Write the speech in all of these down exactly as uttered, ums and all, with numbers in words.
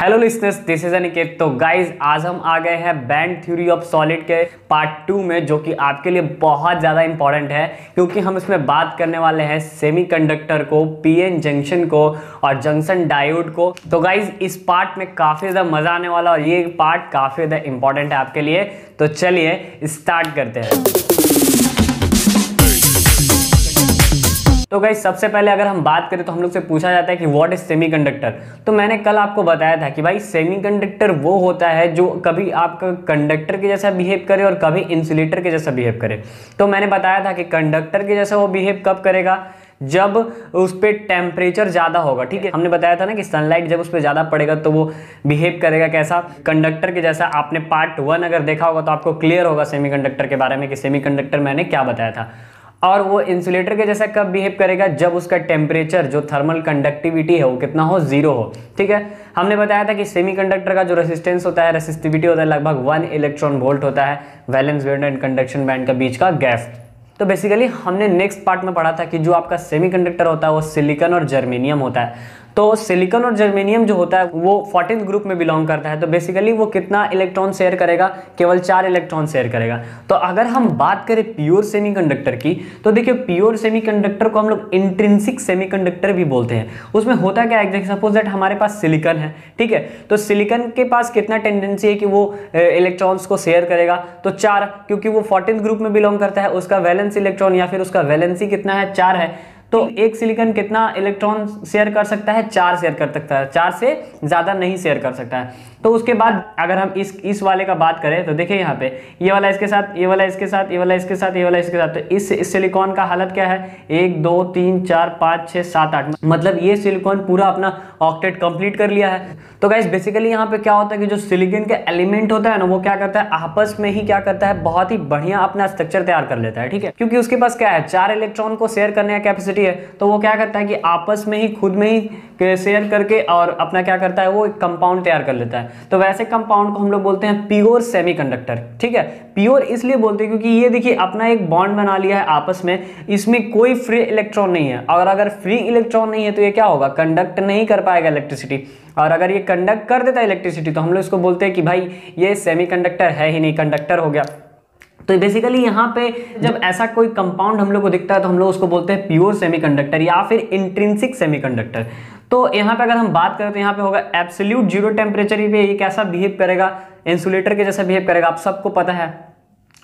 Hello listeners, this is Aniket. तो guys आज हम आ गए हैं बैंड थ्योरी ऑफ सॉलिड के पार्ट टू में, जो कि आपके लिए बहुत ज़्यादा इंपॉर्टेंट है क्योंकि हम इसमें बात करने वाले हैं सेमीकंडक्टर को, पीएन जंक्शन को और जंक्शन डायोड को। तो गाइज इस पार्ट में काफ़ी ज़्यादा मज़ा आने वाला और ये पार्ट काफ़ी ज़्यादा इंपॉर्टेंट है आपके लिए। तो चलिए स्टार्ट करते हैं। तो गाइस सबसे पहले अगर हम बात करें तो हम लोग से पूछा जाता है कि व्हाट इज सेमीकंडक्टर। तो मैंने कल आपको बताया था कि भाई सेमीकंडक्टर वो होता है जो कभी आपका कंडक्टर के जैसा बिहेव करे और कभी इंसुलेटर के जैसा बिहेव करे। तो मैंने बताया था कि कंडक्टर के जैसा वो बिहेव कब करेगा, जब उस पर टेम्परेचर ज़्यादा होगा। ठीक है, हमने बताया था ना कि सनलाइट जब उस पर ज़्यादा पड़ेगा तो वो बिहेव करेगा कैसा, कंडक्टर के जैसा। आपने पार्ट वन अगर देखा होगा तो आपको क्लियर होगा सेमीकंडक्टर के बारे में कि सेमीकंडक्टर मैंने क्या बताया था। और वो इंसुलेटर के जैसा कब बिहेव करेगा, जब उसका टेम्परेचर जो थर्मल कंडक्टिविटी है वो कितना हो, जीरो हो। ठीक है, हमने बताया था कि सेमीकंडक्टर का जो रेसिस्टेंस होता है, रेसिस्टिविटी होता है लगभग वन इलेक्ट्रॉन वोल्ट होता है, valence band and conduction band के बीच का गैप। तो बेसिकली हमने नेक्स्ट पार्ट में पढ़ा था कि जो आपका सेमीकंडक्टर होता है वो सिलिकॉन और जर्मेनियम होता है। तो सिलिकॉन और जर्मेनियम जो होता है वो फोर्टीन ग्रुप में बिलोंग करता है। तो बेसिकली वो कितना इलेक्ट्रॉन शेयर करेगा, केवल चार इलेक्ट्रॉन शेयर करेगा। तो अगर हम बात करें प्योर सेमीकंडक्टर की, तो देखिए प्योर सेमीकंडक्टर को हम लोग इंट्रिंसिक सेमीकंडक्टर भी बोलते हैं। उसमें होता क्या है, सपोज दैट हमारे पास सिलिकॉन है, ठीक है, तो सिलिकॉन के पास कितना टेंडेंसी है कि वो इलेक्ट्रॉन्स को शेयर करेगा, तो चार, क्योंकि वो फोर्टीन ग्रुप में बिलोंग करता है। उसका वैलेंस इलेक्ट्रॉन या फिर उसका वैलेंसी कितना है, चार है। तो एक सिलिकॉन कितना इलेक्ट्रॉन शेयर कर सकता है, चार शेयर कर सकता है, चार से ज़्यादा नहीं शेयर कर सकता है। तो उसके बाद अगर हम इस इस वाले का बात करें तो देखिए यहाँ पे ये वाला इसके साथ, ये वाला इसके साथ, ये वाला इसके साथ, ये वाला इसके साथ। तो इस इस सिलिकॉन का हालत क्या है, एक दो तीन चार पाँच छः सात आठ, मतलब ये सिलिकॉन पूरा अपना ऑक्टेट कंप्लीट कर लिया है। तो गाइस बेसिकली यहाँ पे क्या होता है कि जो सिलिकॉन का एलिमेंट होता है ना, वो क्या करता है आपस में ही क्या करता है, बहुत ही बढ़िया अपना स्ट्रक्चर तैयार कर लेता है। ठीक है, क्योंकि उसके पास क्या है, चार इलेक्ट्रॉन को शेयर करने का कैपेसिटी है। तो वो क्या करता है कि आपस में ही खुद में ही शेयर करके और अपना क्या करता है, वो एक कंपाउंड तैयार कर लेता है। तो वैसे कंपाउंड को हम लोग बोलते हैं प्योर सेमीकंडक्टर। ठीक है, प्योर इसलिए बोलते हैं क्योंकि ये देखिए अपना एक बॉन्ड बना लिया है आपस में, इसमें कोई फ्री इलेक्ट्रॉन नहीं है। और अगर फ्री इलेक्ट्रॉन नहीं है तो ये क्या होगा, कंडक्ट नहीं कर पाएगा इलेक्ट्रिसिटी। और अगर ये कंडक्ट कर देता है इलेक्ट्रिसिटी तो हम लोग इसको बोलते हैं कि भाई ये सेमीकंडक्टर है ही नहीं, कंडक्टर हो गया। तो बेसिकली यहाँ पे जब ऐसा कोई कंपाउंड हम लोग को दिखता है तो हम लोग उसको बोलते हैं प्योर सेमीकंडक्टर या फिर इंट्रिंसिक सेमीकंडक्टर। तो यहाँ पे अगर हम बात करें तो यहाँ पे होगा एब्सोल्यूट जीरो टेम्परेचर पे ये कैसा बिहेव करेगा, इंसुलेटर के जैसा बिहेव करेगा, आप सबको पता है।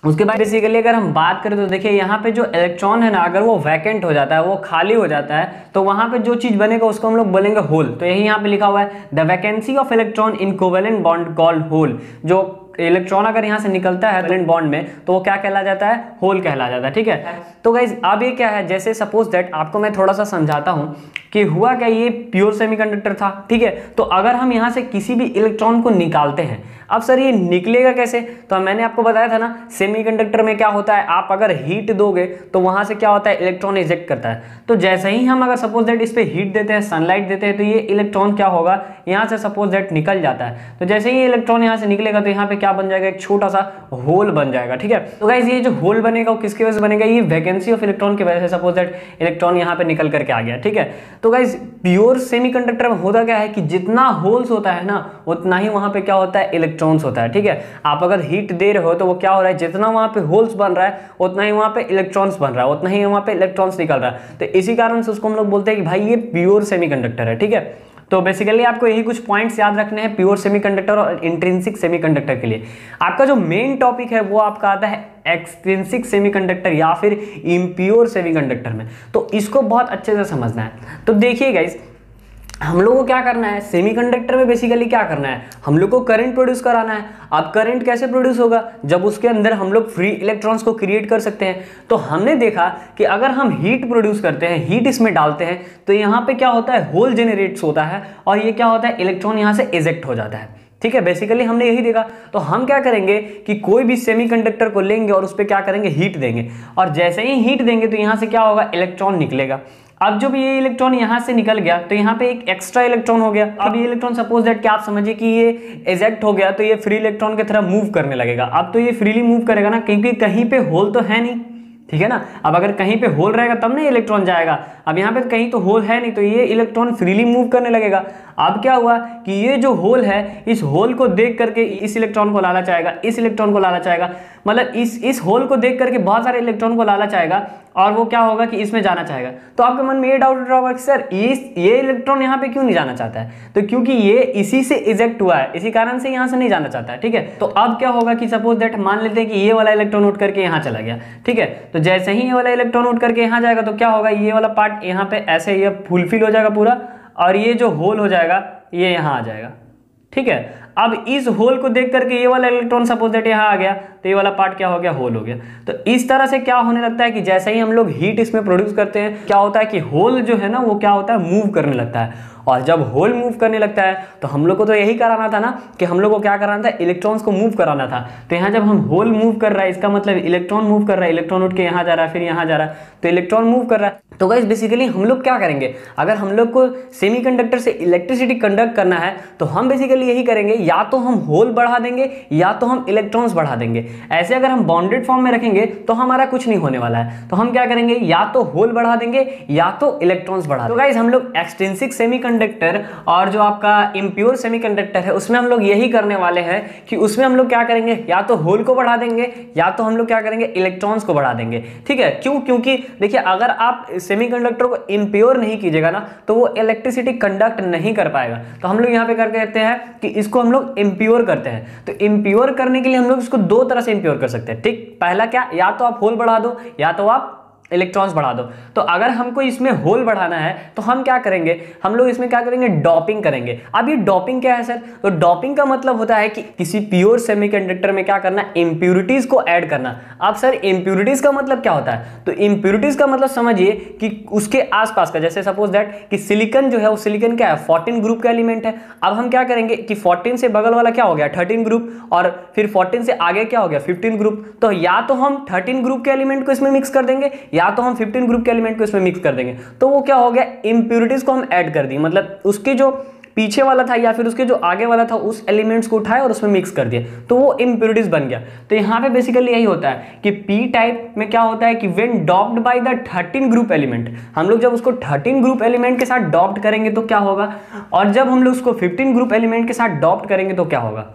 उसके बाद बेसिकली अगर हम बात करें तो देखिए यहाँ पे जो इलेक्ट्रॉन है ना, अगर वो वैकेंट हो जाता है, वो खाली हो जाता है, तो वहाँ पे जो चीज़ बनेगा उसको हम लोग बोलेंगे होल। तो यही यहाँ पे लिखा हुआ है, the vacancy of electron in covalent bond called hole. जो इलेक्ट्रॉन अगर यहाँ से निकलता है वैलेंट बॉन्ड में तो वो क्या कहला जाता है, होल कहला जाता है। ठीक है, तो गाइज अब ये क्या है, जैसे सपोज दैट आपको मैं थोड़ा सा समझाता हूँ कि हुआ क्या, ये प्योर सेमीकंडक्टर था। ठीक है, तो अगर हम यहाँ से किसी भी इलेक्ट्रॉन को निकालते हैं, अब सर ये निकलेगा कैसे, तो मैंने आपको बताया था ना सेमीकंडक्टर में क्या होता है, आप अगर हीट दोगे तो वहाँ से क्या होता है, इलेक्ट्रॉन इजेक्ट करता है। तो जैसे ही हम अगर सपोज दैट इस पर हीट देते हैं, सनलाइट देते हैं, तो ये इलेक्ट्रॉन क्या होगा, यहाँ से सपोज दैट निकल जाता है। तो जैसे ही इलेक्ट्रॉन यहाँ से निकलेगा तो यहाँ पे क्या बन जाएगा, एक छोटा सा होल बन जाएगा। ठीक है, तो गाइस ये जो होल बनेगा वो किसकी वजह से बनेगा, ये वैकेंसी ऑफ इलेक्ट्रॉन की वजह से सपोज दैट इलेक्ट्रॉन यहाँ पे निकल करके आ गया। ठीक है, तो गाइस प्योर सेमीकंडक्टर में होता क्या है कि जितना होल्स होता है ना उतना ही वहाँ पे क्या होता है, इलेक्ट्रॉन्स होता है। ठीक है, आप अगर हीट दे रहे हो तो वो क्या हो रहा है, जितना वहाँ पे होल्स बन रहा है उतना ही वहाँ पे इलेक्ट्रॉन्स बन रहा है, उतना ही वहाँ पे इलेक्ट्रॉन्स निकल रहा है। तो इसी कारण से उसको हम लोग बोलते हैं कि भाई ये प्योर सेमीकंडक्टर है। ठीक है, तो बेसिकली आपको यही कुछ पॉइंट्स याद रखने हैं प्योर सेमीकंडक्टर और इंट्रिंसिक सेमीकंडक्टर के लिए। आपका जो मेन टॉपिक है वो आपका आता है एक्सट्रिंसिक सेमीकंडक्टर या फिर इम्प्योर सेमीकंडक्टर में, तो इसको बहुत अच्छे से समझना है। तो देखिए गाइस, हम लोगों को क्या करना है सेमीकंडक्टर में, बेसिकली क्या करना है, हम लोग को करंट प्रोड्यूस कराना है। अब करंट कैसे प्रोड्यूस होगा, जब उसके अंदर हम लोग फ्री इलेक्ट्रॉन्स को क्रिएट कर सकते हैं। तो हमने देखा कि अगर हम हीट प्रोड्यूस करते हैं, हीट इसमें डालते हैं, तो यहाँ पे क्या होता है, होल जेनरेट्स होता है और ये क्या होता है, इलेक्ट्रॉन यहाँ से इजेक्ट हो जाता है। ठीक है, बेसिकली हमने यही देखा। तो हम क्या करेंगे कि कोई भी सेमीकंडक्टर को लेंगे और उस पर क्या करेंगे, हीट देंगे, और जैसे ही हीट देंगे तो यहाँ से क्या होगा, इलेक्ट्रॉन निकलेगा। अब जब ये इलेक्ट्रॉन यहाँ से निकल गया तो यहाँ पे एक एक्स्ट्रा इलेक्ट्रॉन हो गया। अब ये इलेक्ट्रॉन सपोज दैट कि आप समझिए कि ये एजेक्ट हो गया, तो ये फ्री इलेक्ट्रॉन की तरह मूव करने लगेगा। अब तो ये फ्रीली मूव करेगा ना, क्योंकि कहीं पे होल तो है नहीं। ठीक है ना, अब अगर कहीं पे होल रहेगा तब ना इलेक्ट्रॉन जाएगा, अब यहाँ पे कहीं तो होल है नहीं, तो ये इलेक्ट्रॉन फ्रीली मूव करने लगेगा। अब क्या हुआ कि ये जो होल है, इस होल को देख करके इस इलेक्ट्रॉन को लालच आएगा, इस इलेक्ट्रॉन को लालच आएगा, मतलब इस इस होल को देख करके बहुत सारे इलेक्ट्रॉन को लालच आएगा और वो क्या होगा कि इसमें जाना चाहेगा। तो आपके मन में ये डाउट उठ रहा होगा कि सर ये ये इलेक्ट्रॉन यहाँ पे क्यों नहीं जाना चाहता है, तो क्योंकि ये इसी से इजेक्ट हुआ है, इसी कारण से यहाँ से नहीं जाना चाहता है। ठीक है, तो अब क्या होगा कि सपोज दैट मान लेते हैं कि ये वाला इलेक्ट्रॉन उठ करके यहाँ चला गया। ठीक है, तो जैसे ही ये वाला इलेक्ट्रॉन उठ करके यहाँ जाएगा तो क्या होगा, ये वाला पार्ट यहाँ पे ऐसे ये फुलफिल हो जाएगा पूरा, और ये जो होल हो जाएगा ये यहाँ आ जाएगा। ठीक है, अब इस होल को देख करके ये वाला इलेक्ट्रॉन सपोज दैट यहाँ आ गया, तो ये वाला पार्ट क्या हो गया, होल हो गया। तो इस तरह से क्या होने लगता है कि जैसे ही हम लोग हीट इसमें प्रोड्यूस करते हैं, क्या होता है कि होल जो है ना वो क्या होता है, मूव करने लगता है। और जब होल मूव करने लगता है तो हम लोग को तो यही कराना था ना कि हम लोग को क्या कराना था, इलेक्ट्रॉन्स को मूव कराना था। तो यहाँ जब हम होल मूव कर रहा है, इसका मतलब इलेक्ट्रॉन मूव कर रहा है, इलेक्ट्रॉन उठ के यहाँ जा रहा है, फिर यहाँ जा रहा है, तो इलेक्ट्रॉन मूव कर रहा है। तो गाइस बेसिकली हम लोग क्या करेंगे, अगर हम लोग को सेमीकंडक्टर से इलेक्ट्रिसिटी कंडक्ट करना है तो हम बेसिकली यही करेंगे, या तो हम होल बढ़ा देंगे या तो हम इलेक्ट्रॉन्स बढ़ा देंगे। ऐसे अगर हम बाउंडेड फॉर्म में रखेंगे तो हमारा कुछ नहीं होने वाला है। तो हम क्या करेंगे, या तो होल बढ़ा देंगे या तो इलेक्ट्रॉन्स बढ़ा देंगे। तो गाइस हम लोग एक्सट्रिंसिक सेमीकंडक्टर और जो आपका इंप्योर सेमीकंडक्टर है उसमें हम लोग यही करने वाले हैं कि उसमें हम लोग क्या करेंगे, या तो होल को बढ़ा देंगे या तो हम लोग क्या करेंगे, इलेक्ट्रॉन्स को बढ़ा देंगे। ठीक है, क्यों, क्योंकि देखिए अगर आप सेमीकंडक्टर को इंप्योर नहीं कीजिएगा ना तो वो इलेक्ट्रिसिटी कंडक्ट नहीं कर पाएगा। तो हम लोग यहाँ पे करके कहते हैं कि इसको हम लोग इंप्योर करते हैं। तो इंप्योर करने के लिए हम लोग इसको दो तरह से इंप्योर कर सकते हैं। ठीक, पहला क्या, या तो आप होल बढ़ा दो या तो आप इलेक्ट्रॉन्स बढ़ा दो। तो अगर हमको इसमें होल बढ़ाना है तो हम क्या करेंगे, हम लोग इसमें क्या करेंगे, डॉपिंग करेंगे। अब ये डॉपिंग क्या है सर, तो डॉपिंग का मतलब होता है कि किसी प्योर सेमीकंडक्टर में क्या करना, इम्प्योरिटीज को ऐड करना। अब सर इम्प्योरिटीज का मतलब क्या होता है, तो इम्प्योरिटीज का मतलब समझिए कि उसके आसपास का, जैसे सपोज दैट कि सिलिकन जो है, वो सिलिकन क्या है, फोर्टीन ग्रुप का एलिमेंट है। अब हम क्या करेंगे कि फोर्टीन से बगल वाला क्या हो गया, थर्टीन ग्रुप, और फिर फोर्टीन से आगे क्या हो गया, फिफ्टीन ग्रुप। तो या तो हम थर्टीन ग्रुप के एलिमेंट को इसमें मिक्स कर देंगे या तो हम फिफ्टीन ग्रुप के एलिमेंट को इसमें मिक्स कर देंगे। तो वो क्या हो गया, इंप्योरिटीज को हम ऐड कर दी, मतलब उसके जो पीछे वाला था या फिर उसके जो आगे वाला था उस एलिमेंट्स को उठाए और उसमें मिक्स कर दिए, तो वो इंप्योरिटीज बन गया। तो यहाँ पे बेसिकली यही होता है कि पी टाइप में क्या होता है कि when doped by the thirteen group element, हम लोग जब उसको थर्टीन ग्रुप एलिमेंट के साथ डॉप्ड करेंगे तो क्या होगा, और जब हम लोग उसको फिफ्टीन ग्रुप एलिमेंट के साथ डॉप्ड करेंगे तो क्या होगा।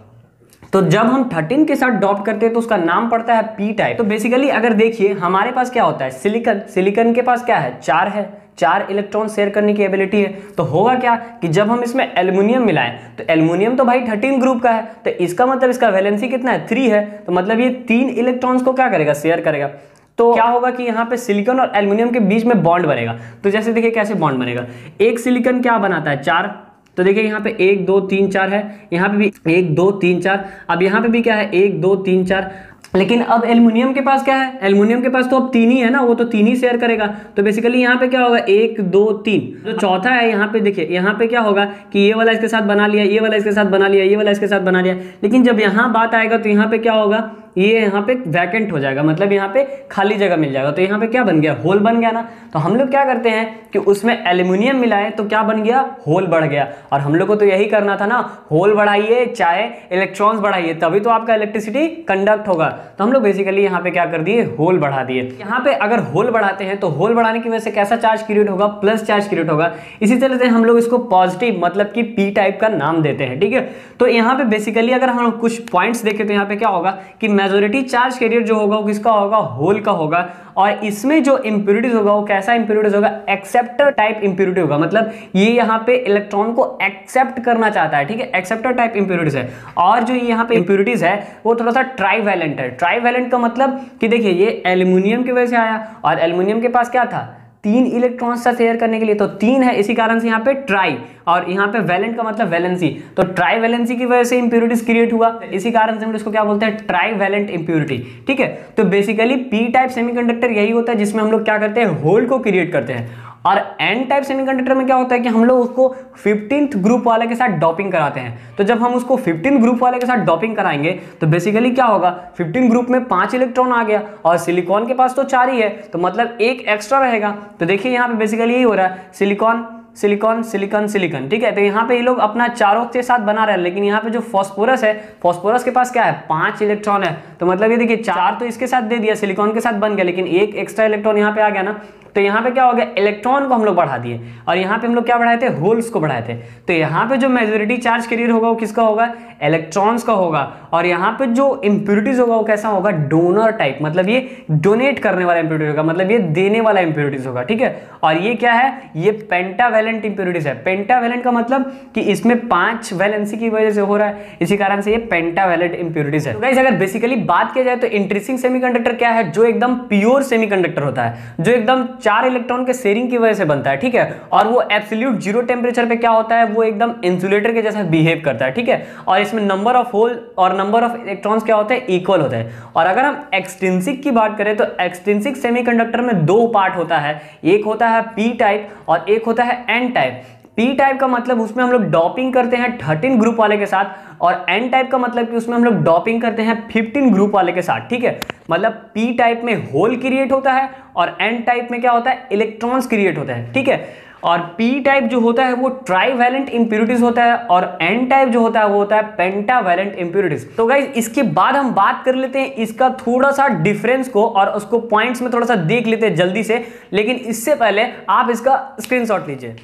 तो जब हम थर्टीन के साथ डॉप करते हैं तो उसका नाम पड़ता है पी टाइप। तो बेसिकली अगर देखिए हमारे पास क्या होता है, सिलिकन, सिलिकन के पास क्या है, चार है, चार इलेक्ट्रॉन शेयर करने की एबिलिटी है। तो होगा क्या कि जब हम इसमें एल्युमिनियम मिलाएं तो एल्युमिनियम तो भाई थर्टीन ग्रुप का है, तो इसका मतलब इसका वैलेंसी कितना है, थ्री है। तो मतलब ये तीन इलेक्ट्रॉन्स को क्या करेगा, शेयर करेगा। तो क्या होगा कि यहाँ पे सिलिकॉन और एल्युमिनियम के बीच में बॉन्ड बनेगा। तो जैसे देखिए कैसे बॉन्ड बनेगा, एक सिलिकॉन क्या बनाता है, चार। तो देखिए यहाँ पे एक दो तीन चार है, यहाँ पे भी एक दो तीन चार, अब यहाँ पे भी क्या है, एक दो तीन चार। लेकिन अब एल्युमिनियम के पास क्या है, एल्युमिनियम के पास तो अब तीन ही है ना, वो तो तीन ही शेयर करेगा। तो बेसिकली यहाँ पे क्या होगा, एक दो तीन, जो चौथा है यहाँ पे देखिए, यहाँ पे क्या होगा कि ये वाला इसके साथ बना लिया, ये वाला इसके साथ बना लिया, ये वाला इसके साथ बना लिया। लेकिन जब यहाँ बात आएगा तो यहाँ पे क्या होगा, ये यहाँ पे वैकेंट हो जाएगा, मतलब यहाँ पे खाली जगह मिल जाएगा। तो यहाँ पे क्या बन गया, होल बन गया ना। तो हम लोग क्या करते हैं कि उसमें एल्युमिनियम मिलाए तो क्या बन गया, होल बढ़ गया। और हम लोग को तो यही करना था ना, होल बढ़ाइए चाहे इलेक्ट्रॉन्स बढ़ाइए, तभी तो आपका इलेक्ट्रिसिटी कंडक्ट होगा। तो हम लोग बेसिकली यहाँ पे क्या कर दिए, होल बढ़ा दिए। यहाँ पे अगर होल बढ़ाते हैं तो होल बढ़ाने की वजह से कैसा चार्ज क्रिएट होगा, प्लस चार्ज क्रिएट होगा। इसी तरह से हम लोग इसको पॉजिटिव मतलब कि पी टाइप का नाम देते हैं। ठीक है, तो यहाँ पे बेसिकली अगर हम कुछ पॉइंट्स देखें तो यहाँ पे क्या होगा कि मेजॉरिटी चार्ज कैरियर जो होगा वो किसका होगा, होल का होगा। और इसमें जो इंप्योरिटीज होगा वो कैसा इंप्योरिटीज होगा, एक्सेप्टर टाइप इंप्योरिटी होगा, मतलब ये यहाँ पे इलेक्ट्रॉन को एक्सेप्ट करना चाहता है। ठीक है, एक्सेप्टर टाइप इंप्योरिटीज है। और जो यहाँ पे इंप्योरिटीज है वो थोड़ा सा ट्राइवैलेंट है। ट्राइवैलेंट का मतलब कि देखिए ये एल्युमिनियम की वजह से आया और एल्युमिनियम के पास क्या था, तीन इलेक्ट्रॉन्स से शेयर करने के लिए, तो तीन है, इसी कारण से यहाँ पे ट्राई, और यहाँ पे वैलेंट का मतलब वैलेंसी। तो ट्राई वैलेंसी की वजह से इंप्योरिटीज क्रिएट हुआ, इसी कारण से हम इसको क्या बोलते हैं, ट्राई वैलेंट इंप्योरिटी। ठीक है, तो बेसिकली पी टाइप सेमीकंडक्टर यही होता है जिसमें हम लोग क्या करते हैं, होल को क्रिएट करते हैं। और एन टाइप सेमीकंडक्टर में क्या होता है कि हम लोग उसको फिफ्टींथ ग्रुप वाले के साथ डॉपिंग कराते हैं। तो जब हम उसको फिफ्टीन ग्रुप वाले के साथ डॉपिंग कराएंगे तो बेसिकली क्या होगा, फिफ्टीन ग्रुप में पांच इलेक्ट्रॉन आ गया और सिलिकॉन के पास तो चार ही है, तो मतलब एक एक्स्ट्रा रहेगा। तो देखिए यहाँ पे बेसिकली यही हो रहा है, सिलिकॉन सिलिकॉन सिलिकॉन सिलिकॉन। ठीक है, तो यहाँ पे ये लोग अपना चारों के साथ बना रहे हैं। लेकिन यहाँ पे जो फॉस्फोरस है, फॉस्फोरस के पास क्या है, पांच इलेक्ट्रॉन है। तो मतलब ये देखिए चार तो इसके साथ दे दिया, सिलिकॉन के साथ बन गया, लेकिन एक एक्स्ट्रा इलेक्ट्रॉन यहाँ पे आ गया ना। तो यहाँ पे क्या हो गया, इलेक्ट्रॉन को हम लोग बढ़ा दिए, और यहाँ पे हम लोग क्या बढ़ाए थे, होल्स को बढ़ाए थे। तो यहाँ पे जो मेजॉरिटी चार्ज कैरियर होगा वो किसका होगा, इलेक्ट्रॉन्स का होगा। और यहाँ पे जो इंप्योरिटीज होगा वो कैसा होगा, डोनर टाइप, मतलब ये डोनेट करने वाला इंप्योरिटी होगा, मतलब ये देने वाला इंप्योरिटीज होगा, ठीक है। और ये क्या है, ये पेंटावेलेंट इंप्योरिटीज है। पेंटावेलेंट का मतलब कि इसमें पांच वैलेंसी की वजह से हो रहा है, इसी कारण से ये पेंटावेलेंट इंप्योरिटीज है। तो गाइस अगर बेसिकली बात किया जाए तो इंट्रिंसिक सेमीकंडक्टर क्या है, जो एकदम प्योर सेमीकंडक्टर होता है, जो एकदम चार इलेक्ट्रॉन के शेयरिंग की वजह से बनता है, ठीक है। और वो एब्सोल्यूट जीरो टेम्परेचर पे क्या होता है, वो एकदम इंसुलेटर के जैसा बिहेव करता है, ठीक है। और इसमें नंबर ऑफ होल और नंबर ऑफ इलेक्ट्रॉन्स क्या होते हैं, इक्वल होते हैं। और अगर हम एक्सट्रिंसिक की बात करें तो एक्सट्रिंसिक सेमीकंडक्टर में दो पार्ट होता है, एक होता है पी टाइप और एक होता है एन टाइप। पी टाइप का मतलब उसमें हम लोग डॉपिंग करते हैं थर्टीन ग्रुप वाले के साथ, और एन टाइप का मतलब कि उसमें हम लोग डॉपिंग करते हैं फिफ्टीन ग्रुप वाले के साथ, ठीक है। मतलब पी टाइप में होल क्रिएट होता है और एन टाइप में क्या होता है, इलेक्ट्रॉन्स क्रिएट होते हैं, ठीक है। और पी टाइप जो होता है वो ट्राईवेलेंट इंप्योरिटीज होता है, और एन टाइप जो होता है वो होता है पेंटावेलेंट इंप्योरिटीज। तो गाइज इसके बाद हम बात कर लेते हैं इसका थोड़ा सा डिफरेंस को, और उसको पॉइंट्स में थोड़ा सा देख लेते हैं जल्दी से, लेकिन इससे पहले आप इसका स्क्रीनशॉट लीजिए।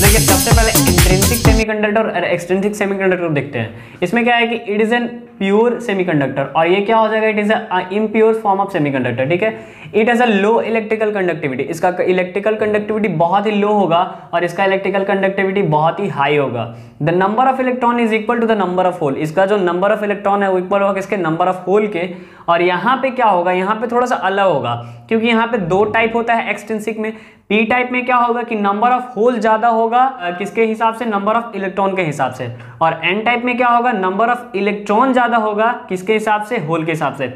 देखिए सबसे पहले इंट्रिंसिक सेमीकंडक्टर और एक्सट्रिंसिक सेमीकंडक्टर देखते हैं। इसमें क्या है कि it is an pure semiconductor, और ये क्या हो जाएगा, it is a impure form of semiconductor, ठीक है। It has a low electrical conductivity, इसका इलेक्ट्रिकल कंडक्टिविटी बहुत ही लो होगा और इसका इलेक्ट्रिकल कंडक्टिविटी बहुत ही हाई होगा। The number of electron is equal to the number of hole, इसका जो नंबर ऑफ इलेक्ट्रॉन है वो इक्वल होगा इसके नंबर ऑफ होल के। और यहाँ पे क्या होगा, यहाँ पे थोड़ा सा अलग होगा क्योंकि यहाँ पे दो टाइप होता है एक्सट्रिंसिक में। पी टाइप में क्या होगा कि नंबर ऑफ होल ज्यादा होगा किसके हिसाब से, नंबर ऑफ इलेक्ट्रॉन के हिसाब से। और एन टाइप में क्या होगा, नंबर ऑफ इलेक्ट्रॉन ज्यादा होगा किसके हिसाब से, होल के हिसाब से।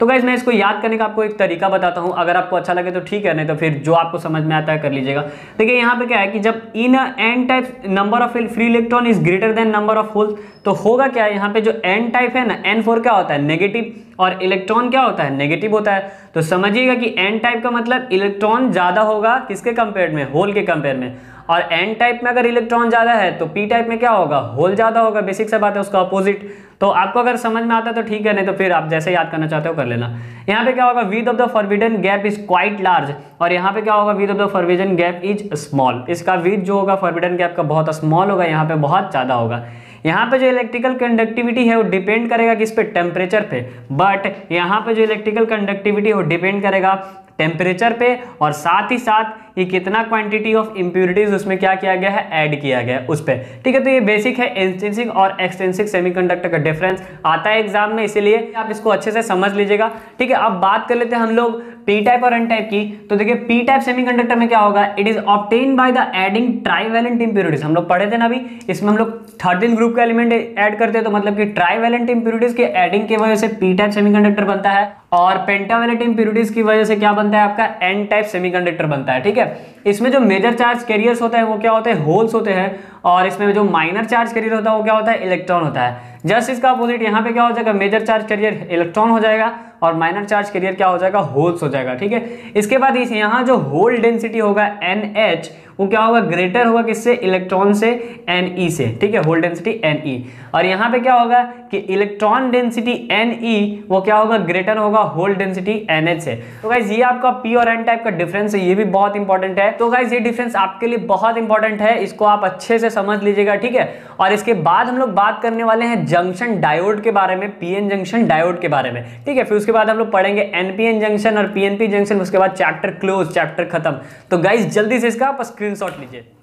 तो गाइस मैं इसको याद करने का आपको एक तरीका बताता हूं, अगर आपको अच्छा लगे तो ठीक है, नहीं तो फिर जो आपको समझ में आता है कर लीजिएगा। देखिए यहाँ पे क्या है कि जब in N type number of free electron is greater than number of hole, तो होगा क्या, यहाँ पे जो एन टाइप है ना, एन फोर क्या होता है, नेगेटिव, और इलेक्ट्रॉन क्या होता है, नेगेटिव होता है। तो समझिएगा कि एन टाइप का मतलब इलेक्ट्रॉन ज्यादा होगा किसके कंपेयर में, होल के कंपेयर में। और एन टाइप में अगर इलेक्ट्रॉन ज्यादा है तो पी टाइप में क्या होगा, होल ज्यादा होगा, बेसिक सा बात है, उसका अपोजिट। तो आपको अगर समझ में आता है तो ठीक है, नहीं तो फिर आप जैसे याद करना चाहते हो कर लेना। यहाँ पे क्या होगा, width of the forbidden gap is quite large, और यहाँ पे क्या होगा, width of the forbidden gap is small, इसका विड्थ जो होगा फॉरबिडन गैप का बहुत स्मॉल होगा, यहाँ पे बहुत ज्यादा होगा। यहाँ पे जो इलेक्ट्रिकल कंडक्टिविटी है वो डिपेंड करेगा किस पे, टेम्परेचर पे, बट यहाँ पे जो इलेक्ट्रिकल कंडक्टिविटी है वो डिपेंड करेगा टेम्परेचर पे, और साथ ही साथ ये कितना क्वांटिटी ऑफ इंप्योरिटीज उसमें क्या किया गया है, ऐड किया गया है उस पर, ठीक है। तो ये बेसिक है इंट्रिंसिक और एक्सट्रिंसिक सेमीकंडक्टर का डिफरेंस, आता है एग्जाम में, इसीलिए आप इसको अच्छे से समझ लीजिएगा, ठीक है। अब बात कर लेते हैं हम लोग पी टाइप और एन टाइप की। तो देखिए पी टाइप सेमीकंडक्टर में क्या होगा, it is obtain by the adding trivalent impurities, हम लोग पढ़े थे ना अभी, इसमें हम लोग थर्टीन ग्रुप का एलिमेंट ऐड करते हैं, तो मतलब कि ट्राईवेलेंट इंप्योरिटीज के एडिंग की वजह से पी टाइप सेमीकंडक्टर बनता है, और पेंटावेलेंट इंप्योरिटीज की वजह से क्या बनता है, आपका एन टाइप सेमीकंडक्टर बनता है, ठीक है। इसमें जो मेजर चार्ज कैरियर्स होते हैं वो क्या होते हैं, होल्स होते हैं, और इसमें जो माइनर चार्ज कैरियर होता है वो क्या होता है, इलेक्ट्रॉन होता है। जस्ट इसका अपोजिट यहाँ पे क्या हो जाएगा, मेजर चार्ज कैरियर इलेक्ट्रॉन हो जाएगा और माइनर चार्ज कैरियर क्या हो जाएगा, होल्स हो जाएगा, ठीक है। इसके बाद इस यहाँ जो होल डेंसिटी होगा एन एच, वो क्या होगा, ग्रेटर होगा किससे, इलेक्ट्रॉन से, एन ई से, ठीक है, होल डेंसिटी एन ई। और यहाँ पे क्या होगा कि इलेक्ट्रॉन डेंसिटी एन ई वो क्या होगा, ग्रेटर होगा होल डेंसिटी एन एच से। तो गाइज ये आपका पी और एन टाइप का डिफरेंस है, ये भी बहुत इंपॉर्टेंट है। तो गाइज ये डिफरेंस आपके लिए बहुत इंपॉर्टेंट है, इसको आप अच्छे से समझ लीजिएगा, ठीक है। और इसके बाद हम लोग बात करने वाले हैं जंक्शन डायोड के बारे में, पी एन जंक्शन डायोड के बारे में, ठीक है। फिर उसके बाद हम लोग पढ़ेंगे एन पी एन जंक्शन और पी एन पी जंक्शन, उसके बाद चैप्टर क्लोज, चैप्टर खत्म। तो गाइज जल्दी से इसका स्क्रीनशॉट लीजिए।